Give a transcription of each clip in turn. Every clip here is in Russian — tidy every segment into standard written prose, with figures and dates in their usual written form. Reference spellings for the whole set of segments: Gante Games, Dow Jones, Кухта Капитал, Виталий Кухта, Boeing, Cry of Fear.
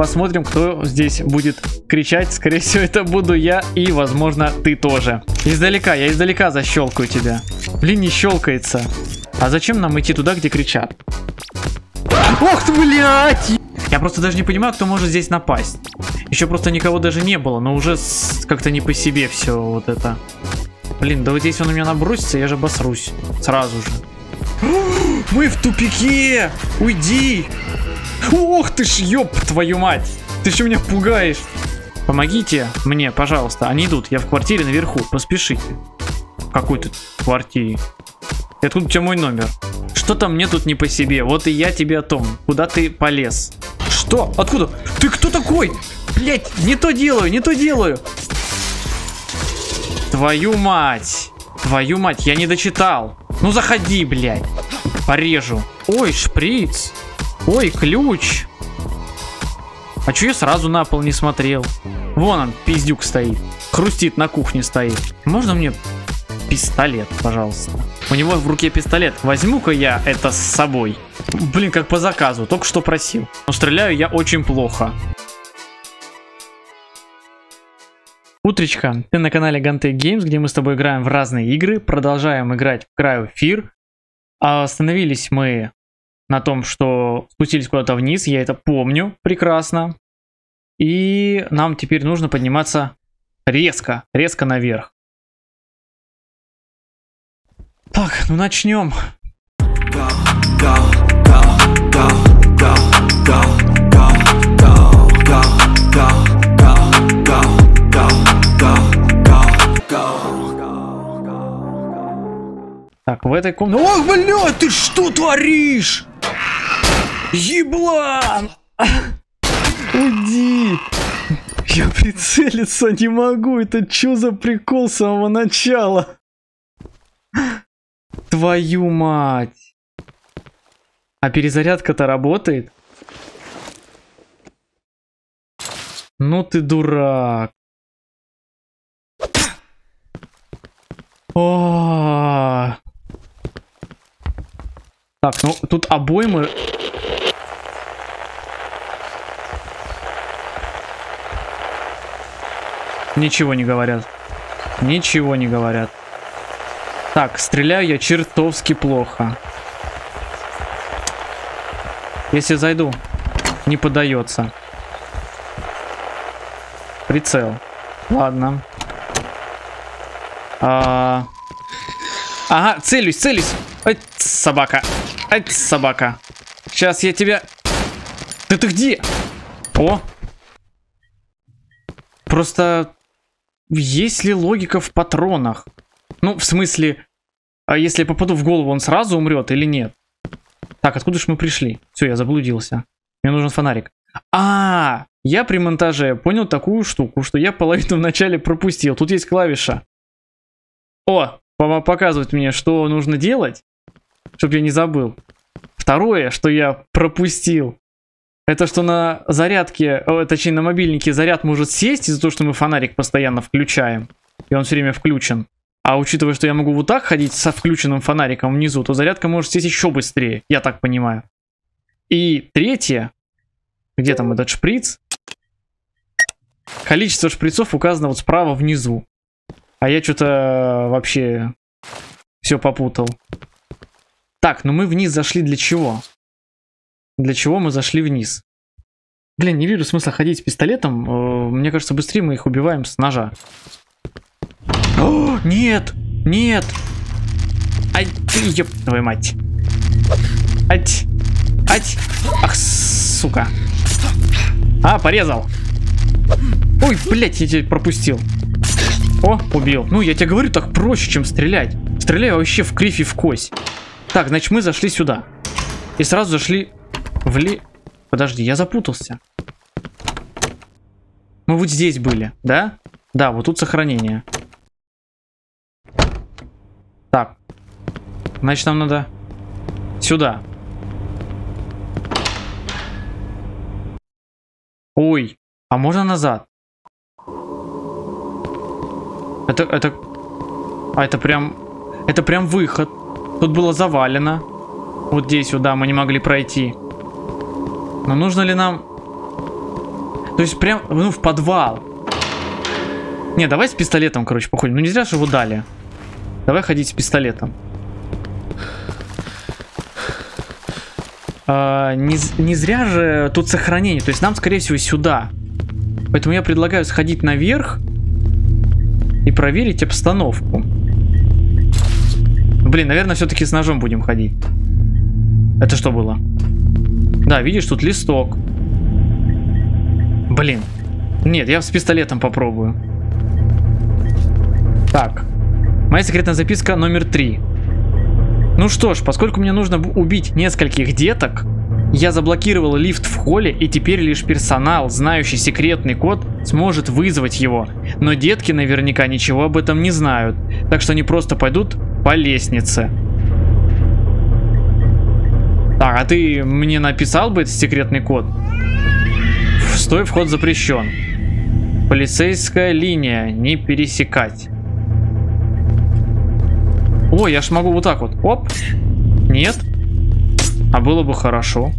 Посмотрим, кто здесь будет кричать. Скорее всего, это буду я и, возможно, ты тоже. Издалека, я издалека защелкаю тебя. Блин, не щелкается. А зачем нам идти туда, где кричат? Ох ты, блядь! Я просто даже не понимаю, кто может здесь напасть. Еще просто никого даже не было, но уже как-то не по себе все вот это. Блин, да вот здесь он у меня набросится, я же обосрусь. Сразу же. Мы в тупике! Уйди! Ох ты ж, ёб твою мать! Ты что меня пугаешь? Помогите мне, пожалуйста. Они идут, я в квартире наверху, поспешите. В какой-то квартире. И откуда у тебя мой номер? Что-то мне тут не по себе, вот и я тебе о том. Куда ты полез? Что? Откуда? Ты кто такой? Блять, не то делаю, не то делаю. Твою мать. Твою мать, я не дочитал. Ну заходи, блядь. Порежу. Ой, шприц. Ой, ключ. А чё я сразу на пол не смотрел? Вон он, пиздюк стоит. Хрустит, на кухне стоит. Можно мне пистолет, пожалуйста? У него в руке пистолет. Возьму-ка я это с собой. Блин, как по заказу, только что просил. Но стреляю я очень плохо. Утречка, ты на канале Gante Games, где мы с тобой играем в разные игры. Продолжаем играть в Cry of Fear. А остановились мы на том, что спустились куда-то вниз. Я это помню прекрасно. И нам теперь нужно подниматься резко, резко наверх. Так, ну начнем. Так, в этой комнате... Ох, блядь, ты что творишь? Еблан! Уйди! Я прицелиться не могу, это чё за прикол с самого начала? Твою мать! А перезарядка-то работает? Ну ты дурак! О-о-о-о-о. Так, ну тут обоймы. Ничего не говорят. Ничего не говорят. Так, стреляю я чертовски плохо. Если зайду, не поддается. Прицел. Ладно. Ага, целюсь, целюсь. Ать, собака. Ать, собака. Сейчас я тебя... Да ты где? О. Просто... Есть ли логика в патронах? Ну, в смысле... А если я попаду в голову, он сразу умрет или нет? Так, откуда же мы пришли? Все, я заблудился. Мне нужен фонарик. А-а-а! Я при монтаже понял такую штуку, что я половину вначале пропустил. Тут есть клавиша. О! Показывает мне, что нужно делать, чтобы я не забыл. Второе, что я пропустил, это что на зарядке, точнее на мобильнике заряд может сесть из-за того, что мы фонарик постоянно включаем, и он все время включен. А учитывая, что я могу вот так ходить со включенным фонариком внизу, то зарядка может сесть еще быстрее, я так понимаю. И третье, где там этот шприц? Количество шприцов указано вот справа внизу. А я что-то вообще все попутал. Так, ну мы вниз зашли для чего? Для чего мы зашли вниз? Блин, не вижу смысла ходить с пистолетом. Мне кажется, быстрее мы их убиваем с ножа. О, нет! Нет! Ать, ёб твою мать! Ать! Ать! Ах, сука! А, порезал! Ой, блядь, я тебя пропустил! О, убил. Ну, я тебе говорю, так проще, чем стрелять. Стреляю вообще в крифе в кость. Так, значит, мы зашли сюда. И сразу зашли в ли... Подожди, я запутался. Мы вот здесь были, да? Да, вот тут сохранение. Так. Значит, нам надо сюда. Ой, а можно назад? Это... А это прям... Это прям выход. Тут было завалено. Вот здесь, сюда мы не могли пройти. Но нужно ли нам... То есть прям, ну, в подвал. Не, давай с пистолетом, короче, походим. Ну, не зря же его дали. Давай ходить с пистолетом. Не зря же тут сохранение. То есть нам, скорее всего, сюда. Поэтому я предлагаю сходить наверх и проверить обстановку. Блин, наверное, все-таки с ножом будем ходить. Это что было? Да, видишь, тут листок. Блин. Нет, я с пистолетом попробую. Так. Моя секретная записка номер 3. Ну что ж, поскольку мне нужно убить нескольких деток, я заблокировал лифт в холле, и теперь лишь персонал, знающий секретный код, сможет вызвать его. Но детки наверняка ничего об этом не знают, так что они просто пойдут по лестнице. Так, а ты мне написал бы этот секретный код? Стой, вход запрещен. Полицейская линия, не пересекать. О, я ж могу вот так вот. Оп. Нет. А было бы хорошо.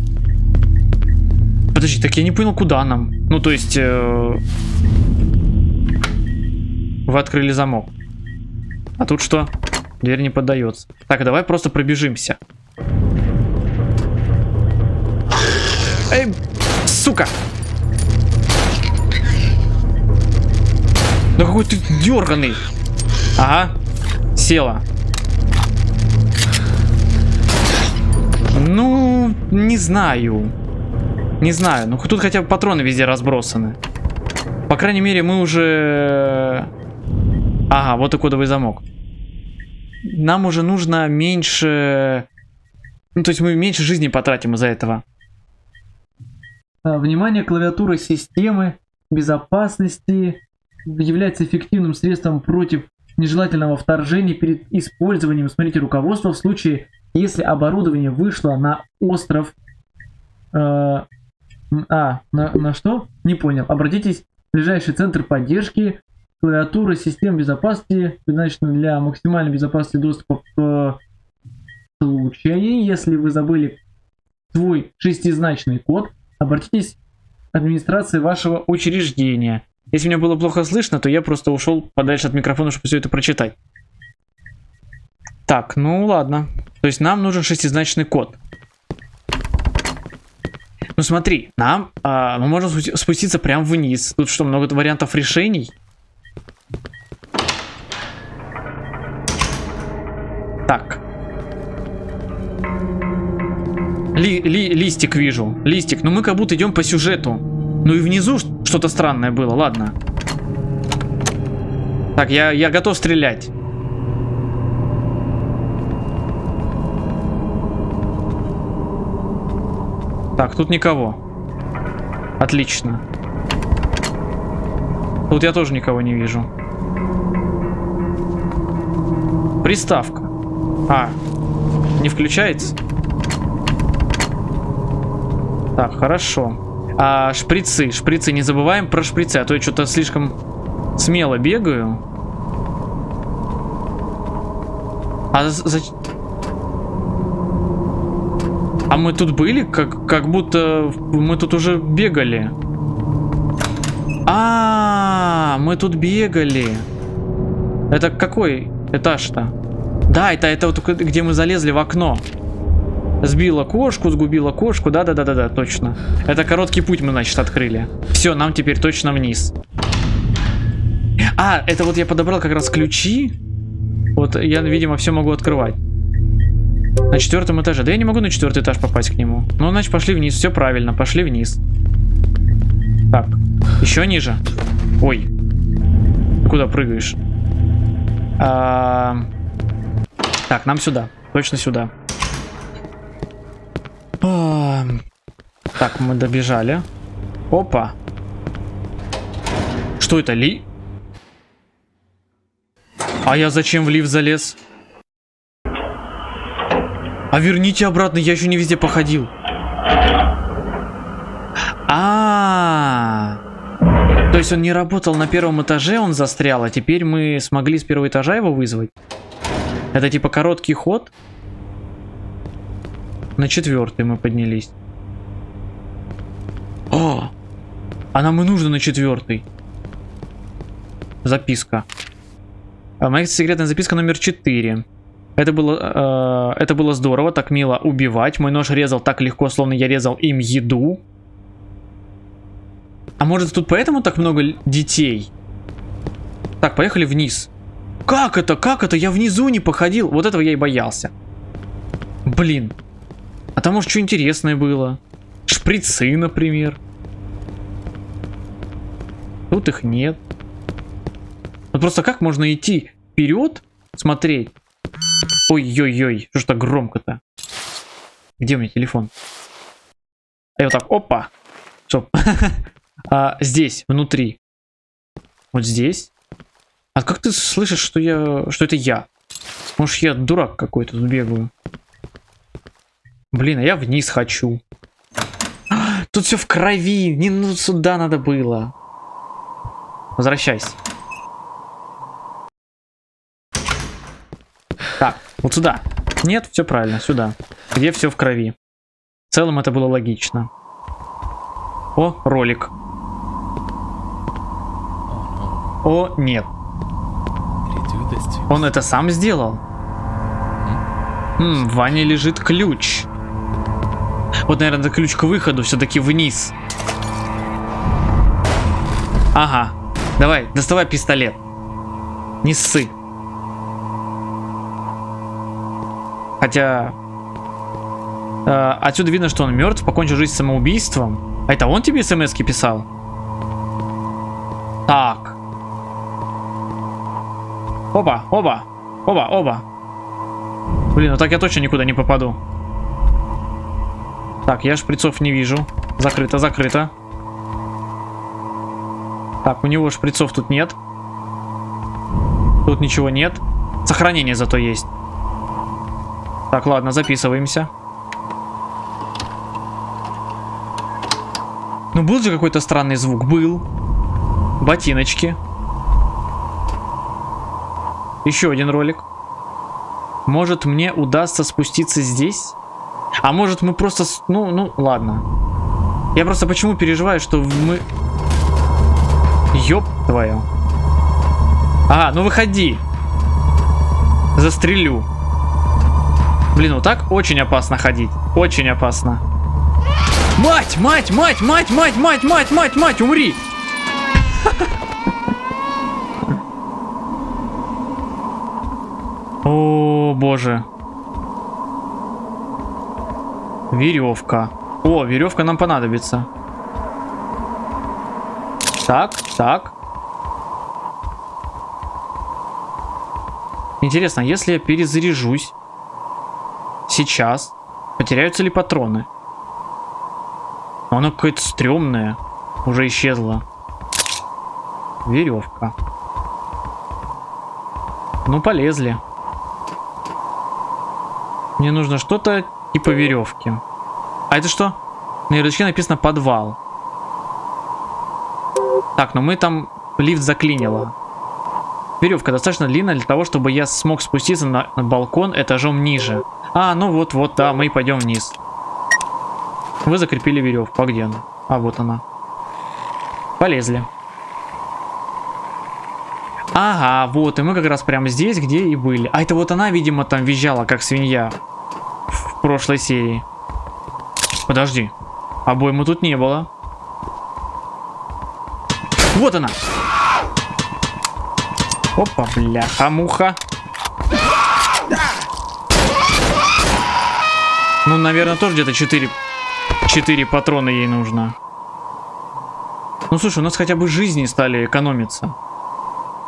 Подожди, так я не понял, куда нам. Ну, то есть... Вы открыли замок. А тут что? Дверь не поддается. Так, давай просто пробежимся. Эй, сука! Да какой ты дерганый! Ага. Села. Ну, не знаю. Не знаю. Ну, тут хотя бы патроны везде разбросаны. По крайней мере, мы уже... Ага, вот и кодовый замок. Нам уже нужно меньше... Ну, то есть мы меньше жизни потратим из-за этого. Внимание, клавиатура системы безопасности является эффективным средством против нежелательного вторжения перед использованием. Смотрите руководство в случае... Если оборудование вышло на остров... на что? Не понял. Обратитесь в ближайший центр поддержки. Клавиатура систем безопасности предназначена для максимальной безопасности доступа к случаю. Если вы забыли свой 6-значный код, обратитесь к администрации вашего учреждения. Если меня было плохо слышно, то я просто ушел подальше от микрофона, чтобы все это прочитать. Так, ну ладно. То есть нам нужен 6-значный код. Ну смотри, нам мы можем спуститься прямо вниз. Тут что, много вариантов решений? Так. Листик вижу. Листик. Ну мы как будто идем по сюжету. Ну и внизу что-то странное было. Ладно. Так, я готов стрелять. Так, тут никого. Отлично. Тут я тоже никого не вижу. Приставка. А, не включается? Так, хорошо. А, шприцы. Шприцы, не забываем про шприцы, а то я что-то слишком смело бегаю. А зачем? А мы тут были? Как будто мы тут уже бегали. А, мы тут бегали. Это какой этаж-то? Да, это вот где мы залезли в окно. Сбила кошку, сгубила кошку. Да, точно. Это короткий путь мы, значит, открыли. Все, нам теперь точно вниз. А, это вот я подобрал как раз ключи. Вот я, видимо, все могу открывать. На 4-м этаже. Да я не могу на 4-й этаж попасть к нему. Ну, значит, пошли вниз. Все правильно. Пошли вниз. Так. Еще ниже. Ой. Ты куда прыгаешь? Так, нам сюда. Точно сюда. Так, мы добежали. Опа. Что это, Ли? А я зачем в лифт залез? А верните обратно, я еще не везде походил. То есть он не работал на 1-м этаже, он застрял, а теперь мы смогли с 1-го этажа его вызвать. Это типа короткий ход. На 4-й мы поднялись. О! А нам и нужно на 4-й. Записка. Моя секретная записка номер 4. Это было здорово, так мило убивать. Мой нож резал так легко, словно я резал им еду. А может, тут поэтому так много детей? Так, поехали вниз. Как это? Как это? Я внизу не походил. Вот этого я и боялся. Блин. А там, может, что интересное было? Шприцы, например. Тут их нет. Вот просто как можно идти вперед, смотреть? Ой-ой-ой, что ж так громко-то? Где у меня телефон? А я вот так, опа. Стоп. Здесь, внутри. Вот здесь. А как ты слышишь, что это я? Может, я дурак какой-то тут бегаю? Блин, а я вниз хочу. Тут все в крови. Не, ну сюда надо было. Возвращайся. Так, вот сюда. Нет, все правильно, сюда. Где все в крови. В целом это было логично. О, ролик. О, нет. Он это сам сделал? В ванне лежит ключ. Вот, наверное, это ключ к выходу, все-таки вниз. Ага. Давай, доставай пистолет. Не ссы. Хотя... отсюда видно, что он мертв, покончил жизнь самоубийством. А это он тебе смс-ки писал? Так. Опа, опа, опа, опа. Блин, ну так я точно никуда не попаду. Так, я шприцов не вижу. Закрыто, закрыто. Так, у него шприцов тут нет. Тут ничего нет. Сохранение зато есть. Так, ладно, записываемся. Ну, был же какой-то странный звук. Был. Ботиночки. Еще один ролик. Может, мне удастся спуститься здесь? А может, мы просто... Ну, ладно. Я просто почему переживаю, что мы... Ёб твою. Ага, ну выходи. Застрелю. Блин, вот так очень опасно ходить. Очень опасно. Мать, мать, мать, мать, мать, мать, мать, мать, мать, умри. О, боже. Веревка. О, веревка нам понадобится. Так, так. Интересно, если я перезаряжусь сейчас, потеряются ли патроны? Оно какое-то стрёмное. Уже исчезло. Веревка. Ну, полезли. Мне нужно что-то типа веревки. А это что? На ярлычке написано «подвал». Так, ну мы там лифт заклинило. Веревка достаточно длинная для того, чтобы я смог спуститься на балкон этажом ниже. А, ну вот, да, мы и пойдем вниз. Вы закрепили веревку. А где она? А, вот она. Полезли. Ага, вот, и мы как раз прямо здесь, где и были. А это вот она, видимо, там визжала, как свинья в прошлой серии. Подожди, обоймы тут не было. Вот она. Опа, бляха-муха. Ну, наверное, тоже где-то 4 патрона ей нужно. Ну, слушай, у нас хотя бы жизни стали экономиться.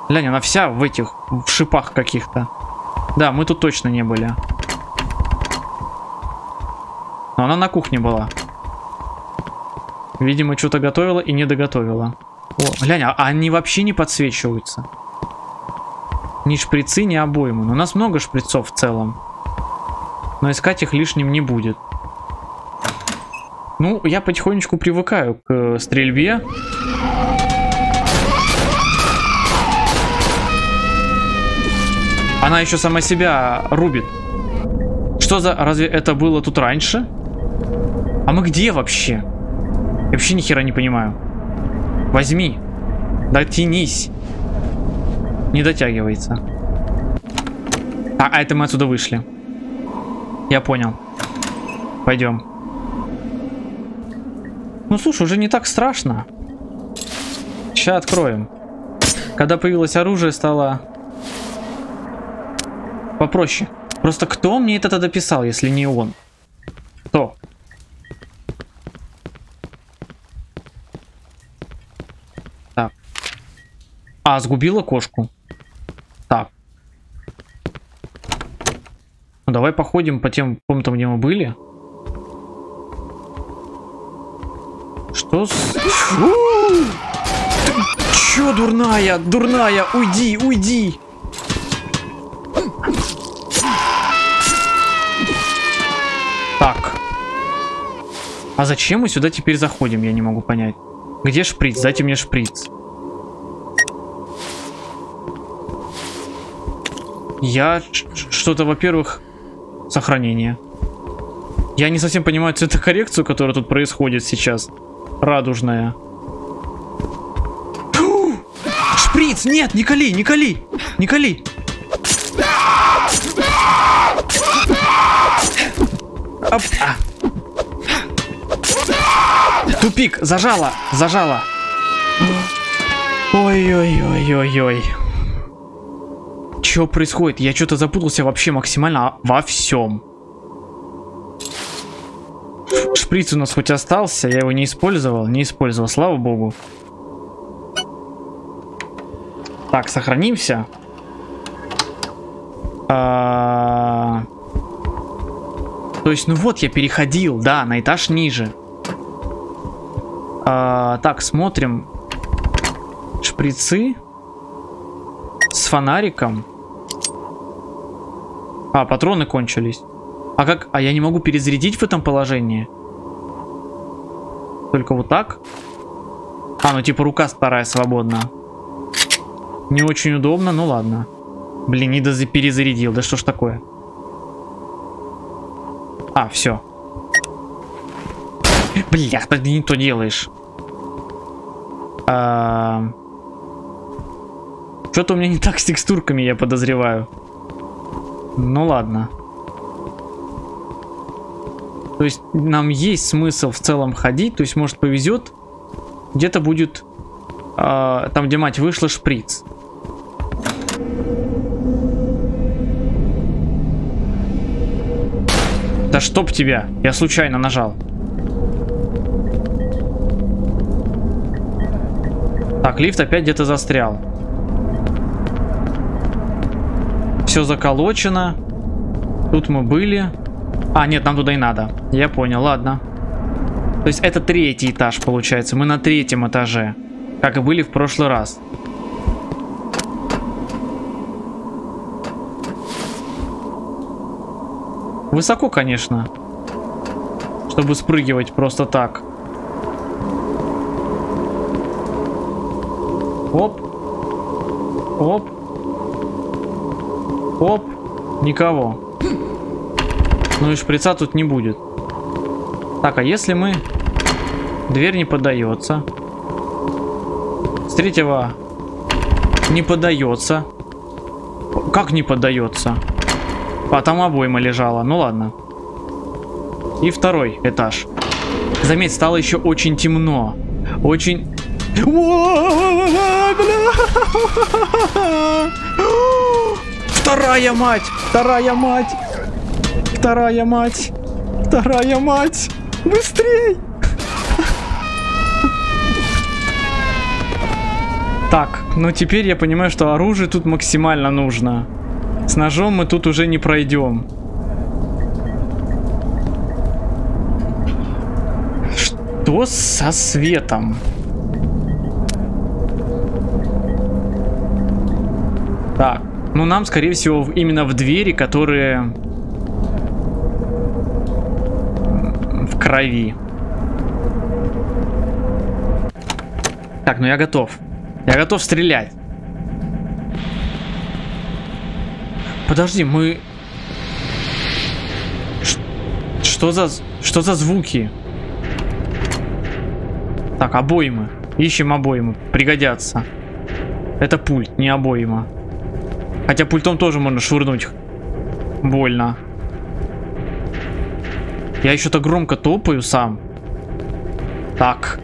Глянь, она вся в этих, в шипах каких-то. Да, мы тут точно не были. Но она на кухне была. Видимо, что-то готовила и не доготовила. О, глянь, а они вообще не подсвечиваются. Ни шприцы, ни обоймы. Но у нас много шприцов в целом. Но искать их лишним не будет. Ну, я потихонечку привыкаю к стрельбе. Она еще сама себя рубит. Что за... Разве это было тут раньше? А мы где вообще? Я вообще ни хера не понимаю. Возьми. Дотянись. Не дотягивается. А это мы отсюда вышли. Я понял. Пойдем. Ну слушай, уже не так страшно. Сейчас откроем. Когда появилось оружие, стало попроще. Просто кто мне это тогда писал, если не он? Кто? Так. А, сгубила кошку. Так. Ну давай походим по тем комнатам, где мы были. Что с... Чё, дурная, дурная, уйди, уйди. Так. А зачем мы сюда теперь заходим, я не могу понять. Где шприц? Дайте мне шприц. Я что-то, во-первых, сохранение. Я не совсем понимаю цветокоррекцию, которая тут происходит сейчас. Радужная. Шприц! Нет, не коли, не коли! Не коли! Оп. А. Тупик! Зажала! Зажала! Ой-ой-ой-ой-ой. Чё происходит? Я что-то запутался вообще максимально во всем. Шприц у нас хоть остался, я его не использовал, слава богу. Так, сохранимся. То есть, ну вот я переходил, да, на этаж ниже. Так, смотрим. Шприцы с фонариком. А, патроны кончились. А как? А я не могу перезарядить в этом положении? Только вот так? А, ну типа рука вторая свободна. Не очень удобно, ну ладно. Блин, не перезарядил, да что ж такое? А, все. Бля, ты не то делаешь. Что-то у меня не так с текстурками, я подозреваю. Ну ладно. То есть нам есть смысл в целом ходить. То есть может повезет. Где-то будет там, где мать вышла, шприц. Да чтоб тебя, я случайно нажал. Так, лифт опять где-то застрял. Все заколочено. Тут мы были. А, нет, нам туда и надо. Я понял, ладно. То есть это третий этаж, получается. Мы на третьем этаже. Как и были в прошлый раз. Высоко, конечно. Чтобы спрыгивать просто так. Оп. Оп. Оп. Никого. Ну и шприца тут не будет. Так, а если мы... Дверь не поддается. С третьего не поддается. Как не поддается? А там обойма лежала. Ну ладно. И второй этаж. Заметь, стало еще очень темно. Очень... Вторая мать! Вторая мать! Вторая мать! Вторая мать! Быстрей! Так, ну теперь я понимаю, что оружие тут максимально нужно. С ножом мы тут уже не пройдем. Что со светом? Так, ну нам, скорее всего, именно в двери, которые... крови. Так, ну я готов. Я готов стрелять. Подожди, мы... Что за звуки? Так, обоймы. Ищем обойму. Пригодятся. Это пульт, не обойма. Хотя пультом тоже можно швырнуть. Больно. Я еще так громко топаю сам. Так.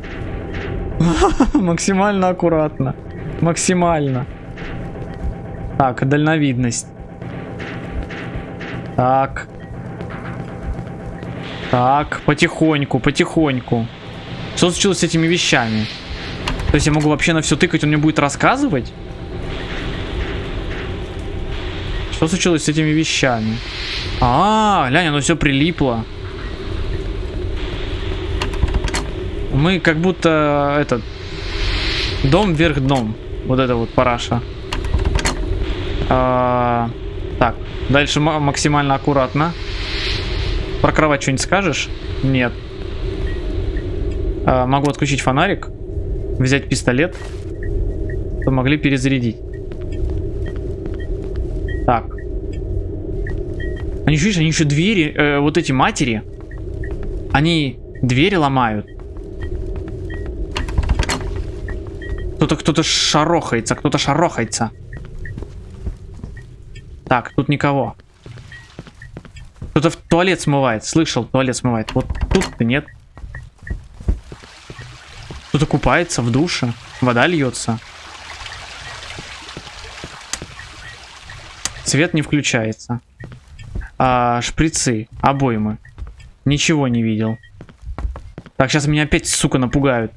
Максимально аккуратно. Максимально. Так, дальновидность. Так. Так, потихоньку, потихоньку. Что случилось с этими вещами? То есть я могу вообще на все тыкать, он мне будет рассказывать? Что случилось с этими вещами? А, глянь, оно все прилипло. Мы как будто, этот, дом вверх дном. Вот это вот параша. Так, дальше максимально аккуратно. Про кровать что-нибудь скажешь? Нет. Могу отключить фонарик. Взять пистолет. То могли перезарядить. Так. Они, видишь, они еще двери, вот эти матери. Они двери ломают. Кто-то шарохается, кто-то шарохается. Так, тут никого. Кто-то в туалет смывает, слышал, туалет смывает. Вот тут-то нет. Кто-то купается в душе, вода льется. Свет не включается. Шприцы, обоймы. Ничего не видел. Так, сейчас меня опять, сука, напугают.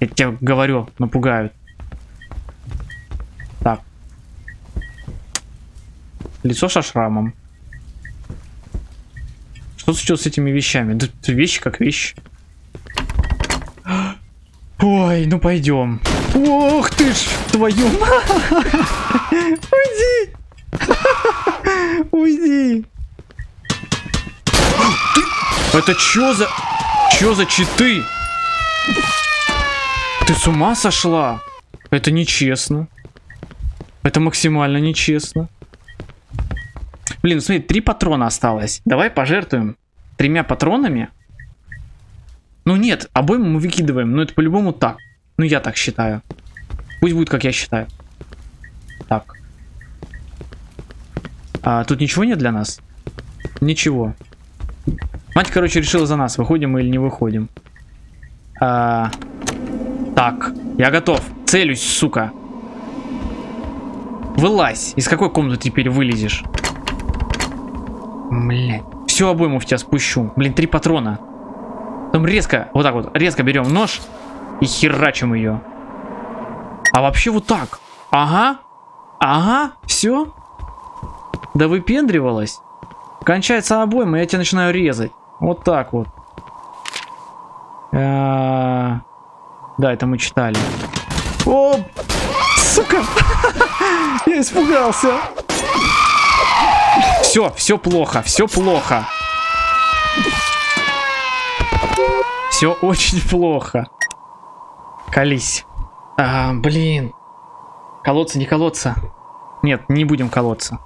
Я тебе говорю, напугают. Так. Лицо со шрамом. Что случилось с этими вещами? Да вещи как вещи. Ой, ну пойдем. Ох ты ж, твою мать. Уйди. Уйди. Это чё за читы? Ты с ума сошла? Это нечестно. Это максимально нечестно. Блин, смотри, 3 патрона осталось. Давай пожертвуем 3 патронами. Ну нет, обойму мы выкидываем. Но это по-любому так. Ну я так считаю. Пусть будет, как я считаю. Так. Тут ничего нет для нас? Ничего. Мать, короче, решила за нас, выходим мы или не выходим. Так, я готов. Целюсь, сука. Вылазь. Из какой комнаты теперь вылезешь? Блин. Всю обойму в тебя спущу. Блин, 3 патрона. Там резко, вот так вот, резко берем нож и херачим ее. А вообще вот так. Ага. Ага. Все. Да выпендривалась. Кончается обойма, я тебя начинаю резать. Вот так вот. Да, это мы читали. О, сука! Я испугался. Все, все плохо, все плохо. Все очень плохо. Колись. Блин. Колоться, не колоться? Нет, не будем колоться.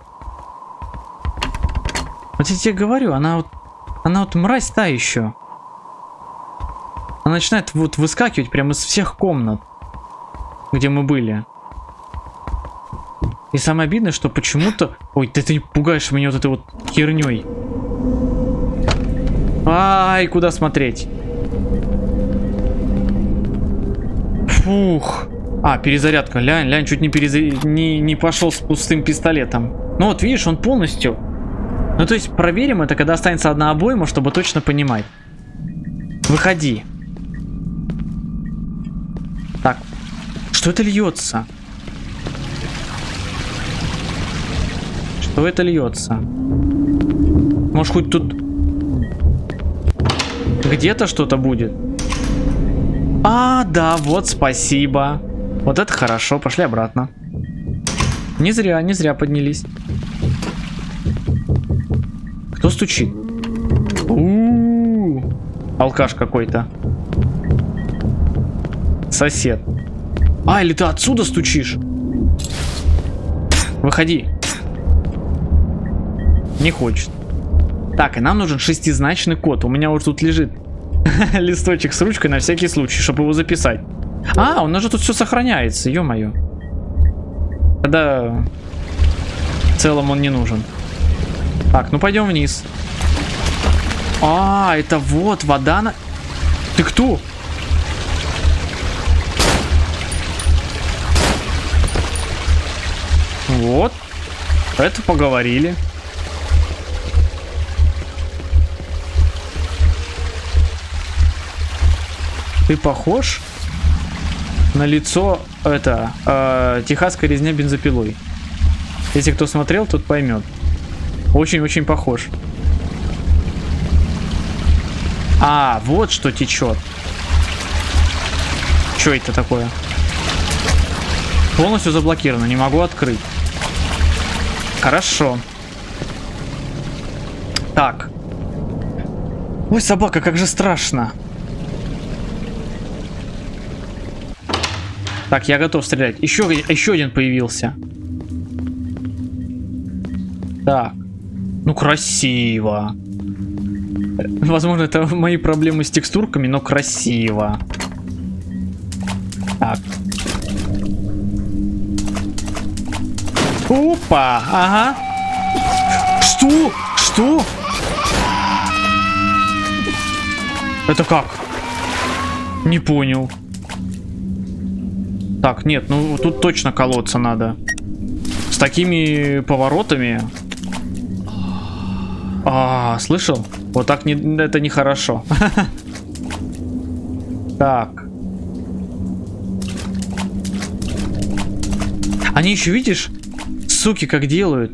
Вот я тебе говорю, она вот мразь та еще. Она начинает вот выскакивать прямо из всех комнат, где мы были. И самое обидное, что почему-то... Ой, ты пугаешь меня вот этой вот херней. Ай, куда смотреть? Фух. А, перезарядка. Лянь, чуть не пошел с пустым пистолетом. Ну вот, видишь, он полностью... Ну то есть проверим это, когда останется одна обойма, чтобы точно понимать. Выходи. Так. Что это льется? Что это льется? Может хоть тут... Где-то что-то будет? А, да, вот спасибо. Вот это хорошо, пошли обратно. Не зря поднялись. Кто стучит? У-у-у. Алкаш какой-то. Сосед. А, или ты отсюда стучишь? Выходи. Не хочет. Так, и нам нужен 6-значный код. У меня вот тут лежит листочек с ручкой на всякий случай, чтобы его записать. А, у нас же тут все сохраняется, ё-моё. Тогда в целом он не нужен. Так, ну пойдем вниз. А, это вот вода на... Ты кто? Вот. Это поговорили. Ты похож на лицо, это, техасская резня бензопилой. Если кто смотрел, тот поймет. Очень-очень похож. А, вот что течет. Что это такое? Полностью заблокировано, не могу открыть. Хорошо. Так. Ой, собака, как же страшно. Так, я готов стрелять. Еще один появился. Так. Ну, красиво. Возможно, это мои проблемы с текстурками, но красиво. Так. Опа! Ага. Что? Что? Это как? Не понял. Так, нет, ну тут точно колоться надо. С такими поворотами. А, слышал? Вот так не, это нехорошо. Так. Они еще, видишь, суки, как делают.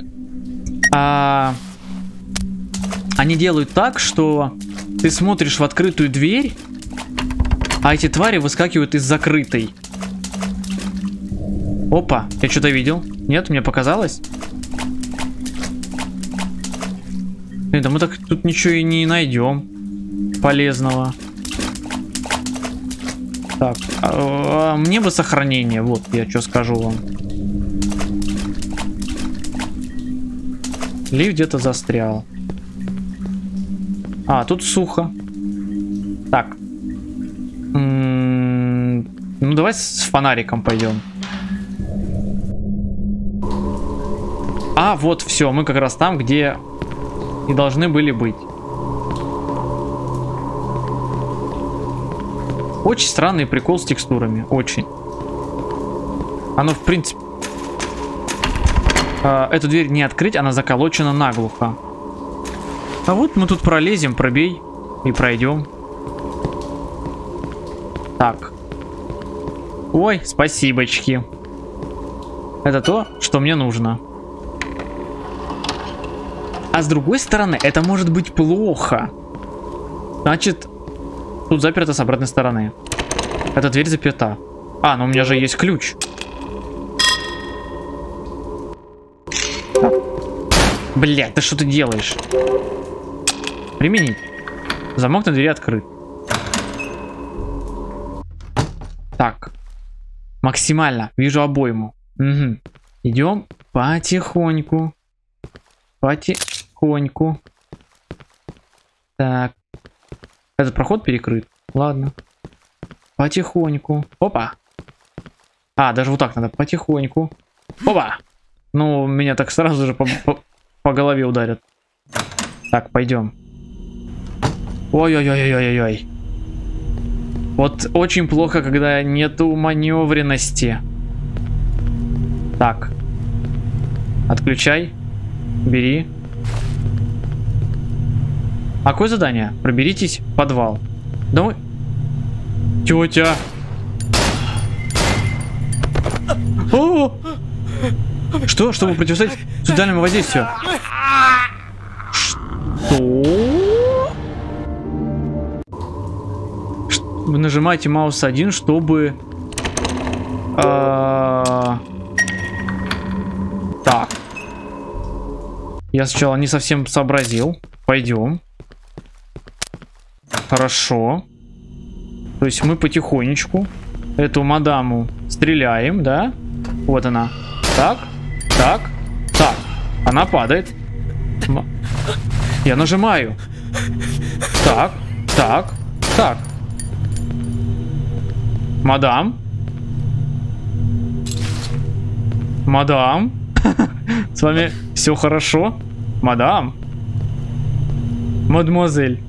Они делают так, что ты смотришь в открытую дверь, а эти твари выскакивают из закрытой. Опа, я что-то видел. Нет, мне показалось. Да мы так тут ничего и не найдем полезного. Так, мне бы сохранение. Вот, я что скажу вам. Лифт где-то застрял. А, тут сухо. Так. Ну, давай с фонариком пойдем. А, вот все, мы как раз там, где и должны были быть. Очень странный прикол с текстурами, очень. Оно, в принципе... Эту дверь не открыть, она заколочена наглухо. А вот мы тут пролезем, пробей и пройдем. Так. Ой, спасибочки. Это то, что мне нужно. А с другой стороны, это может быть плохо. Значит, тут заперто с обратной стороны. Эта дверь заперта. А, ну у меня же есть ключ. Блядь, ты что ты делаешь? Применить. Замок на двери открыт. Так. Максимально. Вижу обойму. Угу. Идем потихоньку. Потихоньку. Так. Этот проход перекрыт. Ладно. Потихоньку. Опа. А, даже вот так надо. Потихоньку. Опа. Ну, меня так сразу же по голове ударят. Так, пойдем. Ой-ой-ой-ой-ой-ой. Вот очень плохо, когда нету маневренности. Так. Отключай. Бери. А какое задание? Проберитесь в подвал. Домой. Тетя. О! Что? Чтобы противостоять суицидальному воздействию? Что? Вы нажимаете маус 1, чтобы... Так. Я сначала не совсем сообразил. Пойдем. Хорошо. То есть мы потихонечку эту мадаму стреляем, да? Вот она. Так, так, так. Она падает. Я нажимаю. Так, так, так. Мадам? Мадам? С вами все хорошо? Мадам? Мадемуазель?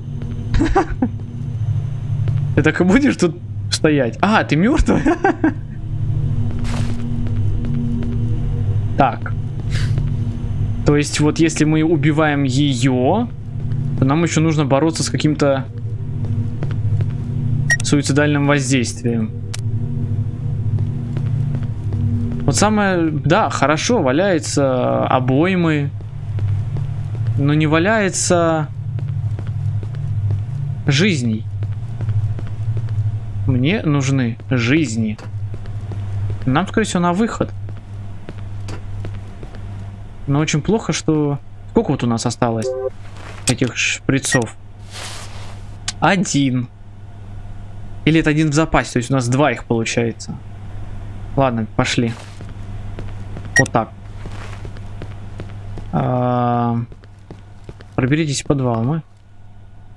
Ты так и будешь тут стоять? А, ты мертвый? Так. То есть вот если мы убиваем ее, то нам еще нужно бороться с каким-то суицидальным воздействием. Вот самое... Да, хорошо, валяется обоймы, но не валяется жизней. Мне нужны жизни. Нам, скорее всего, на выход. Но очень плохо, что... Сколько вот у нас осталось этих шприцов? Один. Или это один в запасе, то есть у нас два их получается. Ладно, пошли. Вот так. Проберитесь в подвал.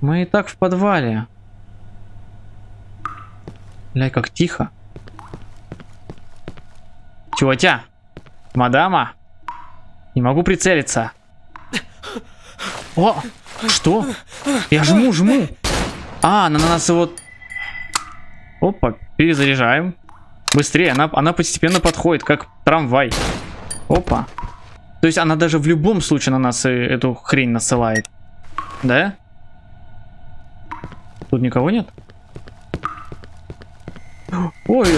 Мы и так в подвале. Бля, как тихо. Тетя! Мадама! Не могу прицелиться. О! Что? Я жму. А, на нас его... Опа, перезаряжаем. Быстрее, она постепенно подходит, как трамвай. Опа. То есть она даже в любом случае на нас эту хрень насылает. Да? Тут никого нет? Ой.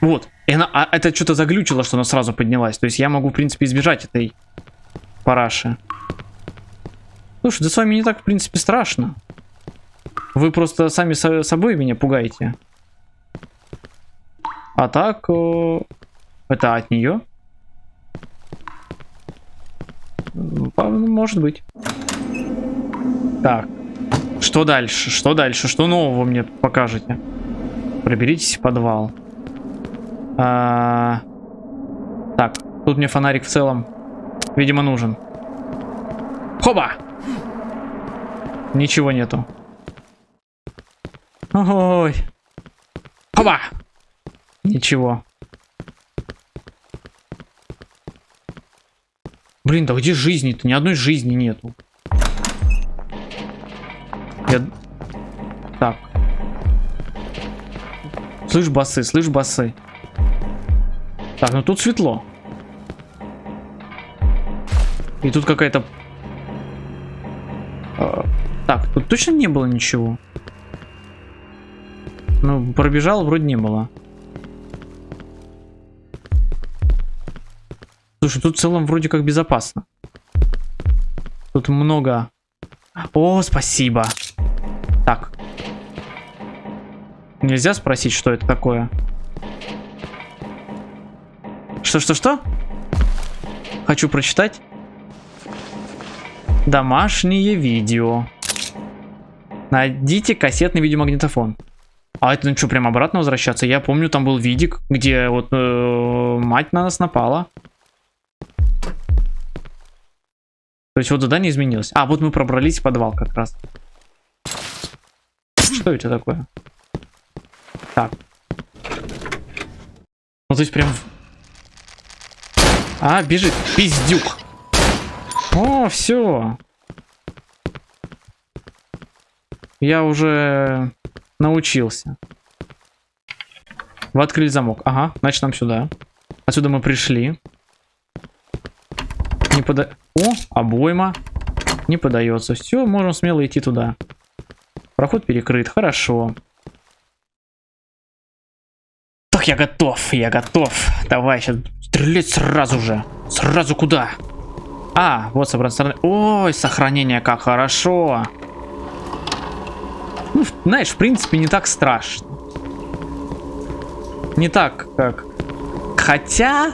Вот. И она, это что-то заглючило, что она сразу поднялась. То есть я могу, в принципе, избежать этой параши. Слушай, да с вами не так, в принципе, страшно. Вы просто сами собой меня пугаете. А так... Это от нее? Может быть. Так. Что дальше? Что дальше? Что нового мне покажете? Проберитесь в подвал. Так. Тут мне фонарик в целом, видимо, нужен. Хоба! Ничего нету. Ой. Хоба! Ничего. Блин, да где жизни-то? Ни одной жизни нету. Я... Так. Слышь, басы, слышь, басы. Так, ну тут светло. И тут какая-то... Так, тут точно не было ничего? Ну, пробежал, вроде не было. Слушай, тут в целом вроде как безопасно. Тут много... О, спасибо. Так. Нельзя спросить, что это такое? Что? Хочу прочитать. Домашнее видео. Найдите кассетный видеомагнитофон. А это, ну что, прям обратно возвращаться? Я помню, там был видик, где вот мать на нас напала. То есть вот задание изменилось. А, вот мы пробрались в подвал как раз. Что это такое? Так. Ну то есть прям... А, бежит. Пиздюк. О, все. Я уже... Научился. Вы открыли замок. Ага, значит нам сюда. Отсюда мы пришли. Не пода... О, обойма. Не подается. Все, можем смело идти туда. Проход перекрыт. Хорошо. Так, я готов. Я готов. Давай, сейчас стрелять сразу же. Сразу куда? А, вот с обратной стороны. Ой, сохранение как хорошо. Ну, знаешь, в принципе, не так страшно. Не так, как... Хотя...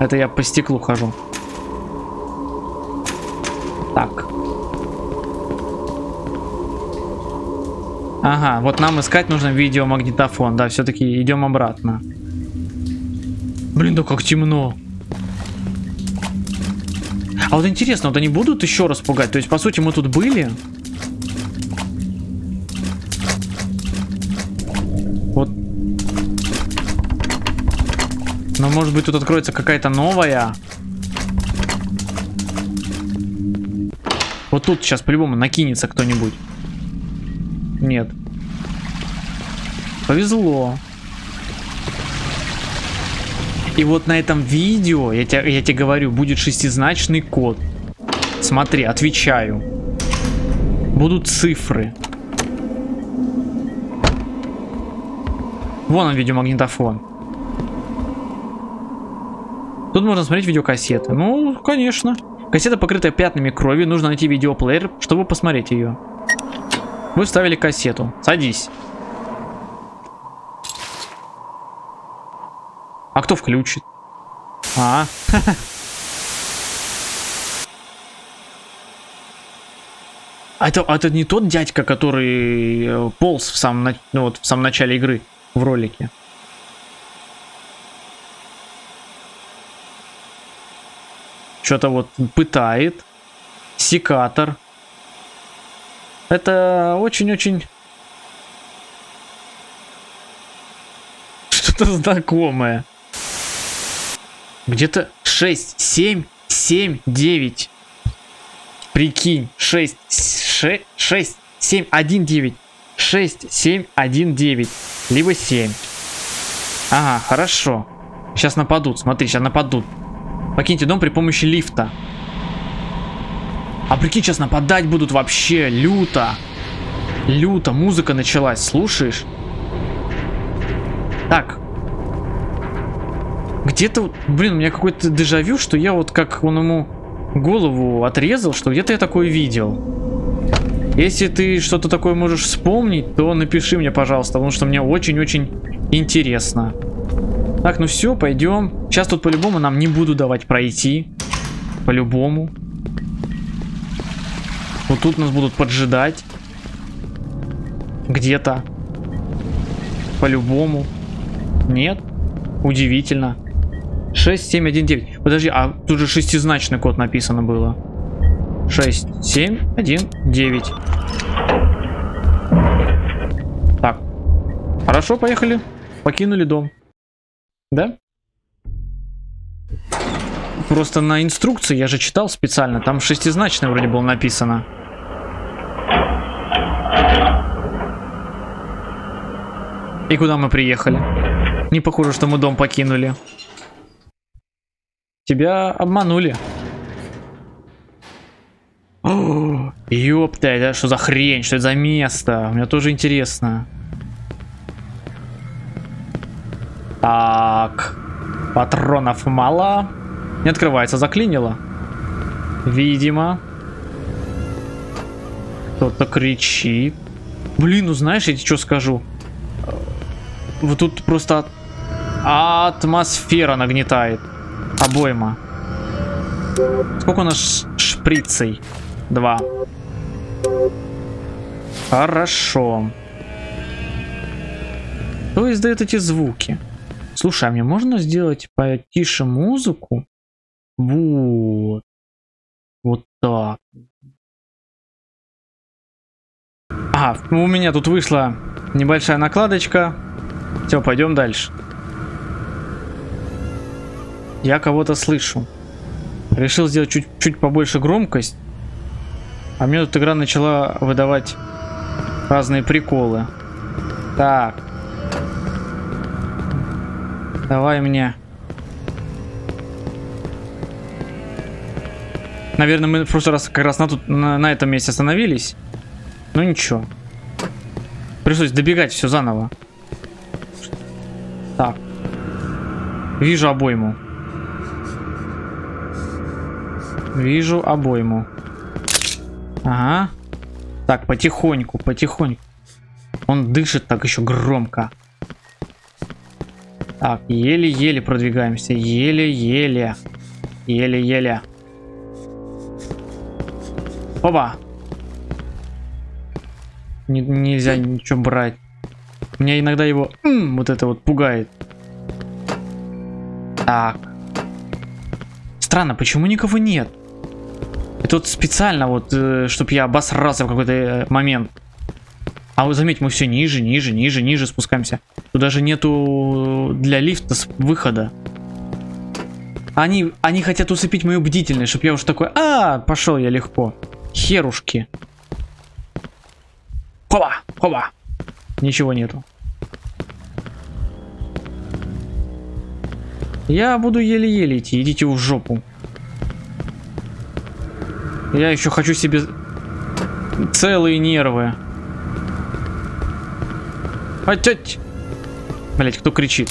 Это я по стеклу хожу. Так. Ага, вот нам искать нужно видеомагнитофон. Да, все-таки идем обратно. Блин, да как темно. А вот интересно, вот они будут еще раз пугать? То есть, по сути, мы тут были. Но может быть тут откроется какая-то новая. Вот тут сейчас по-любому накинется кто-нибудь. Нет. Повезло. И вот на этом видео, я тебе говорю, будет шестизначный код. Смотри, отвечаю. Будут цифры. Вон он, видеомагнитофон. Тут можно смотреть видеокассеты. Ну, конечно. Кассета, покрытая пятнами крови. Нужно найти видеоплеер, чтобы посмотреть ее. Вы вставили кассету. Садись. А кто включит? А. Это не тот дядька, который полз в самом начале игры в ролике. Что-то вот пытает. Секатор. Это очень-очень... Что-то знакомое. Где-то 6, 7, 7, 9. Прикинь, 6, 6, 6, 7, 1, 9. 6, 7, 1, 9. Либо 7. Ага, хорошо. Сейчас нападут, смотри, сейчас нападут. Покиньте дом при помощи лифта. А прикинь, сейчас нападать будут вообще люто. Люто, музыка началась, слушаешь? Так. Где-то, блин, у меня какой-то дежавю, что я вот как он ему голову отрезал, что где-то я такое видел. Если ты что-то такое можешь вспомнить, то напиши мне, пожалуйста, потому что мне очень-очень интересно. Так, ну все, пойдем. Сейчас тут по-любому нам не буду давать пройти. По-любому. Вот тут нас будут поджидать. Где-то. По-любому. Нет? Удивительно. 6, 7, 1, 9. Подожди, а тут же шестизначный код написано было. 6, 7, 1, 9. Так. Хорошо, поехали. Покинули дом. Да? Просто на инструкции я же читал специально. Там шестизначный вроде было написано. И куда мы приехали? Не похоже, что мы дом покинули. Тебя обманули. О, ёпта, это что за хрень? Что это за место? Мне тоже интересно. Так. Патронов мало. Не открывается, заклинило. Видимо. Кто-то кричит. Блин, ну знаешь, я тебе что скажу? Вот тут просто атмосфера нагнетает. Обойма. Сколько у нас шприцей? 2. Хорошо. Кто издает эти звуки? Слушай, а мне можно сделать потише музыку? Вот. Вот так. Ага, у меня тут вышла небольшая накладочка. Все, пойдем дальше. Я кого-то слышу. Решил сделать чуть побольше громкость. А мне тут игра начала выдавать разные приколы. Так. Давай мне. Наверное, мы в прошлый раз как раз на этом месте остановились. Ну ничего. Пришлось добегать все заново. Так. Вижу обойму. Вижу обойму. Ага. Так, потихоньку, потихоньку. Он дышит так еще громко. Так, еле-еле продвигаемся. Еле-еле. Еле-еле. Опа. Нельзя ничего брать. Меня иногда его... вот это вот пугает. Так. Странно, почему никого нет? Это вот специально вот, чтобы я обосрался в какой-то момент. А вот заметь, мы все ниже, ниже, ниже, ниже спускаемся. Тут даже нету для лифта выхода. Они хотят усыпить мою бдительность, чтобы я уж такой... А, пошел я легко. Херушки. Хоба, хоба. Ничего нету. Я буду еле-еле идти. Идите в жопу. Я еще хочу себе целые нервы. Отять! Блять, кто кричит?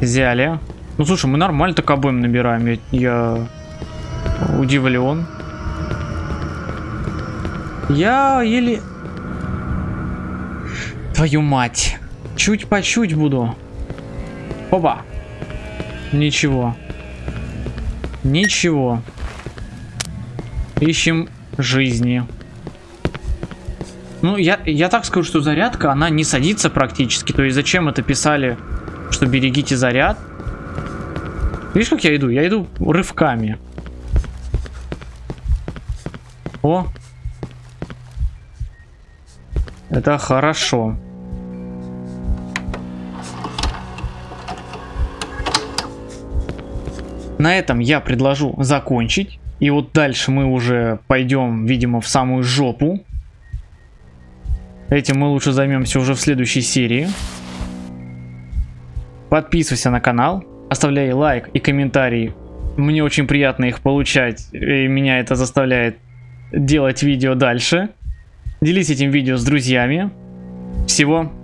Взяли. Ну слушай, мы нормально так обоим набираем. Я удивлен. Я еле... Твою мать. Чуть по чуть буду. Опа. Ничего. Ничего. Ищем жизни. Ну, я так скажу, что зарядка, она не садится практически. То есть зачем это писали, что берегите заряд? Видишь, как я иду? Я иду рывками. О. Это хорошо. На этом я предложу закончить. И вот дальше мы уже пойдем, видимо, в самую жопу. Этим мы лучше займемся уже в следующей серии. Подписывайся на канал, оставляй лайк и комментарии. Мне очень приятно их получать, и меня это заставляет делать видео дальше. Делись этим видео с друзьями. Всего